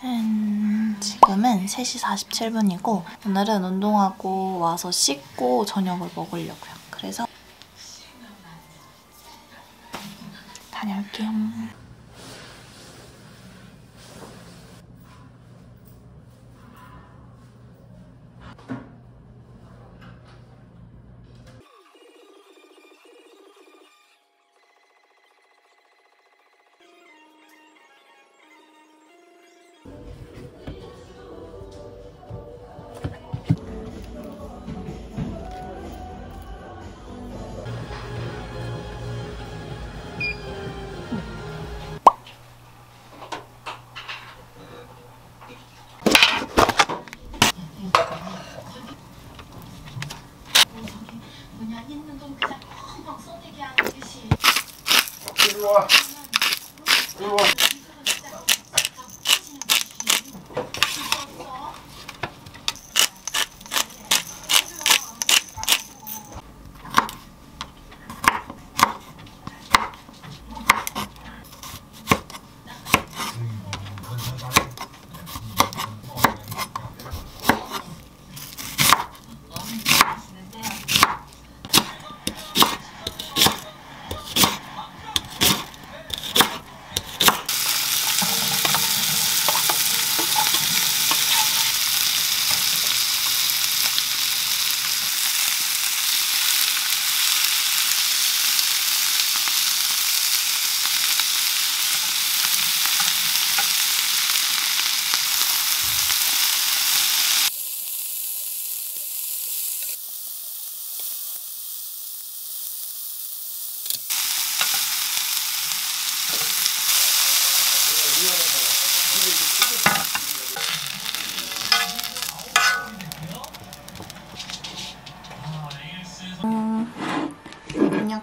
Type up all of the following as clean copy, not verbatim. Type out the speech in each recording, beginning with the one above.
지금은 3시 47분이고 오늘은 운동하고 와서 씻고 저녁을 먹으려고요. 그래서 다녀올게요.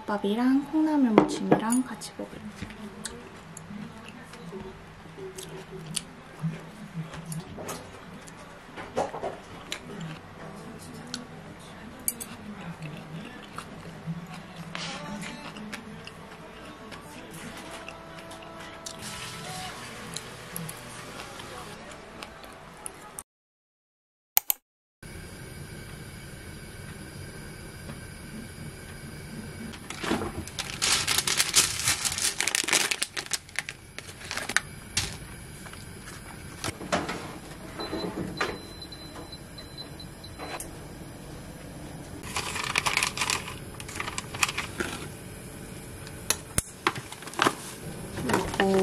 밥이랑 콩나물 무침이랑 같이 먹을게요.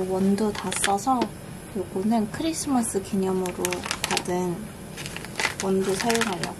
원두 다 써서 요거는 크리스마스 기념으로 받은 원두 사용하려고요.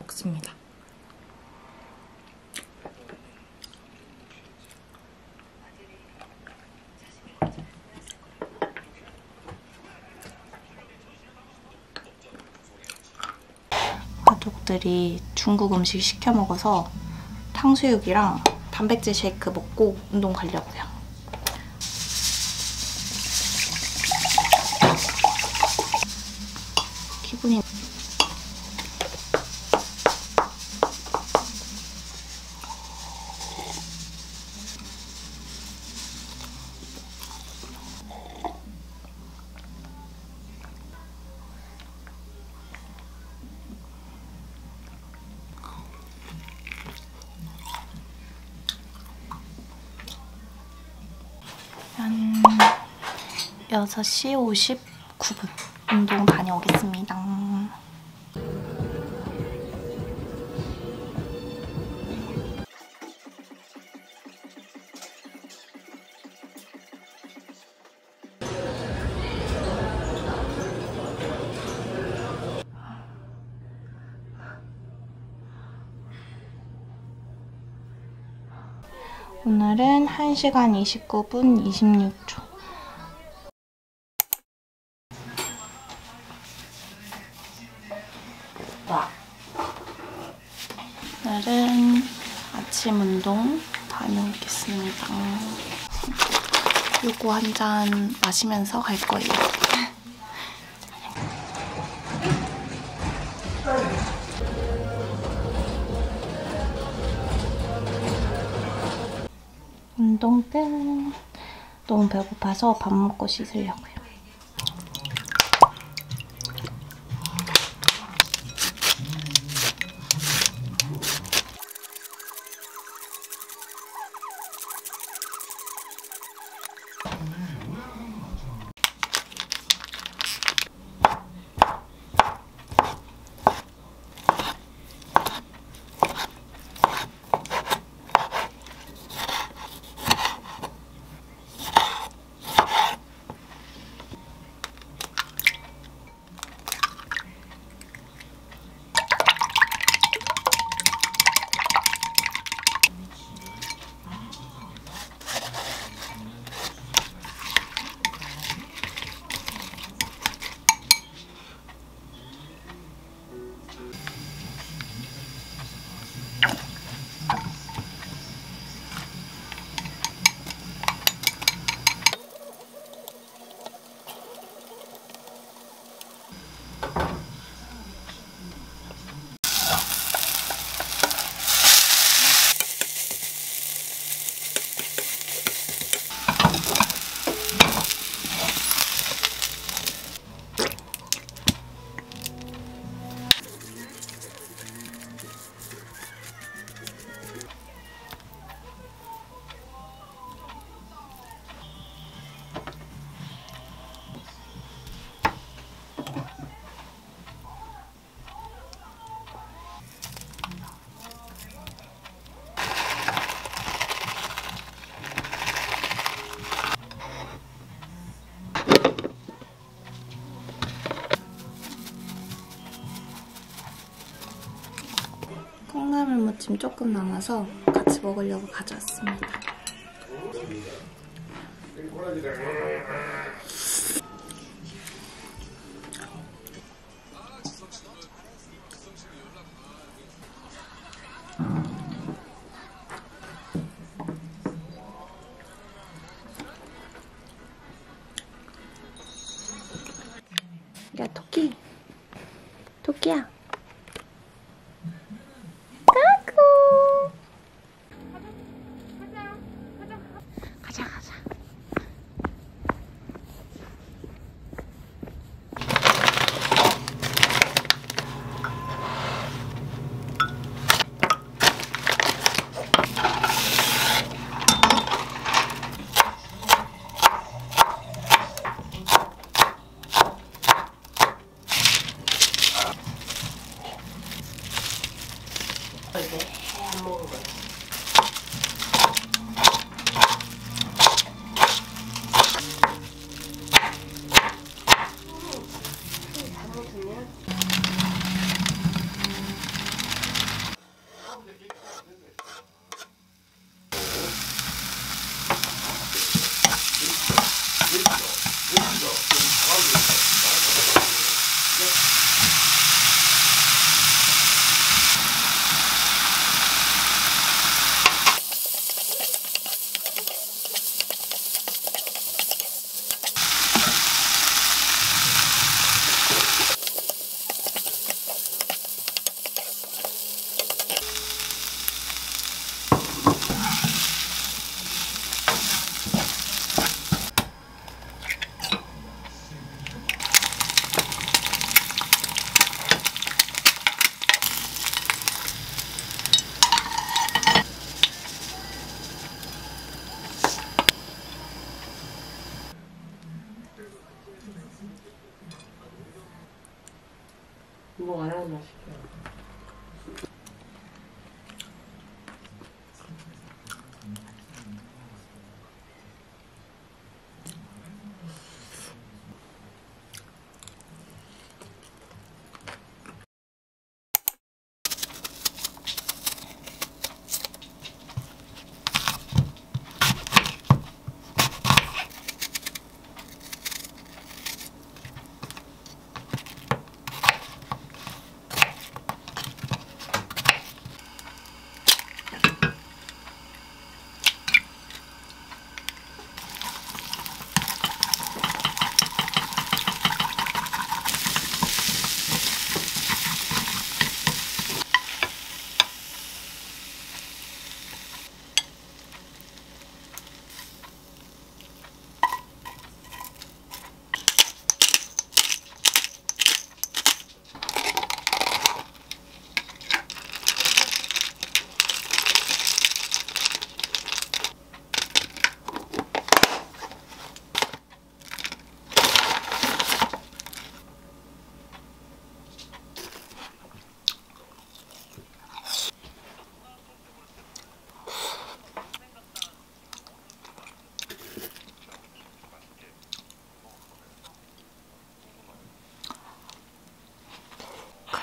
먹습니다. 가족들이 중국 음식 시켜 먹어서 탕수육이랑 단백질 쉐이크 먹고 운동 가려고요. 한 6시 59분 운동 다녀오겠습니다. 오늘은 1시간 29분 26초. 오늘은 아침 운동 다녀오겠습니다. 요거 한 잔 마시면서 갈 거예요. 운동 끝. 너무 배고파서 밥 먹고 씻으려고요. 지금 조금 남아서 같이 먹으려고 가져왔습니다. 야, 토끼. 토끼야. 뭐 안 하나 시켜.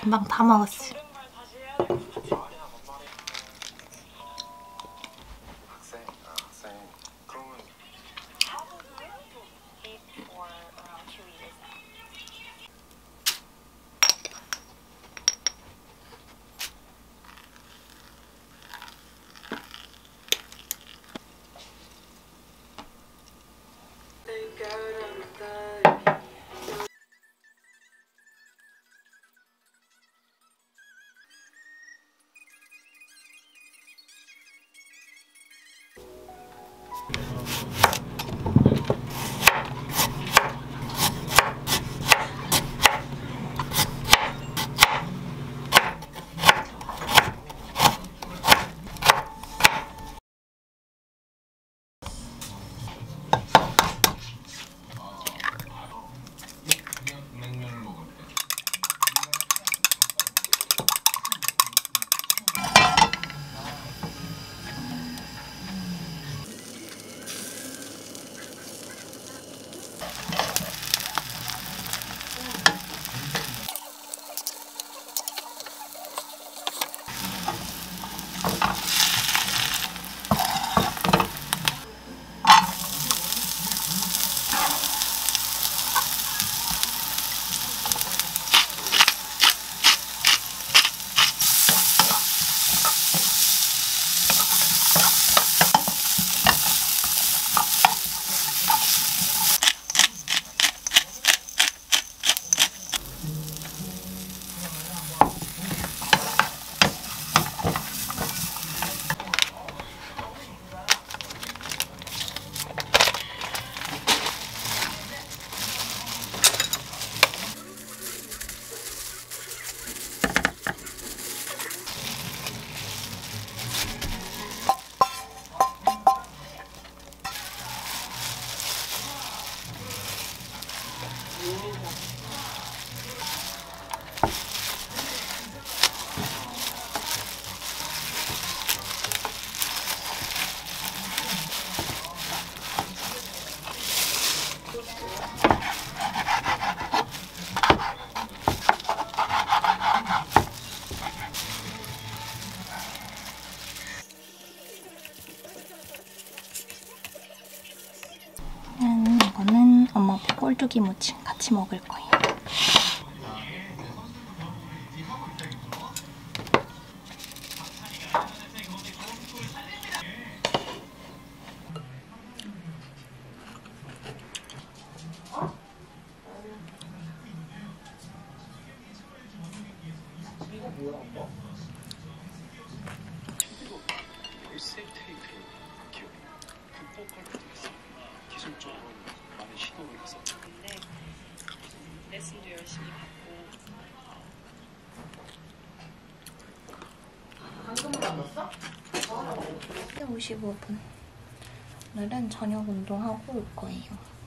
금방 다 먹었어요. 꼴뚜기 무침 같이 먹을 거예요. 레슨도 열심히 받고. 안 넣었어? 55분. 오늘은 저녁 운동하고 올 거예요.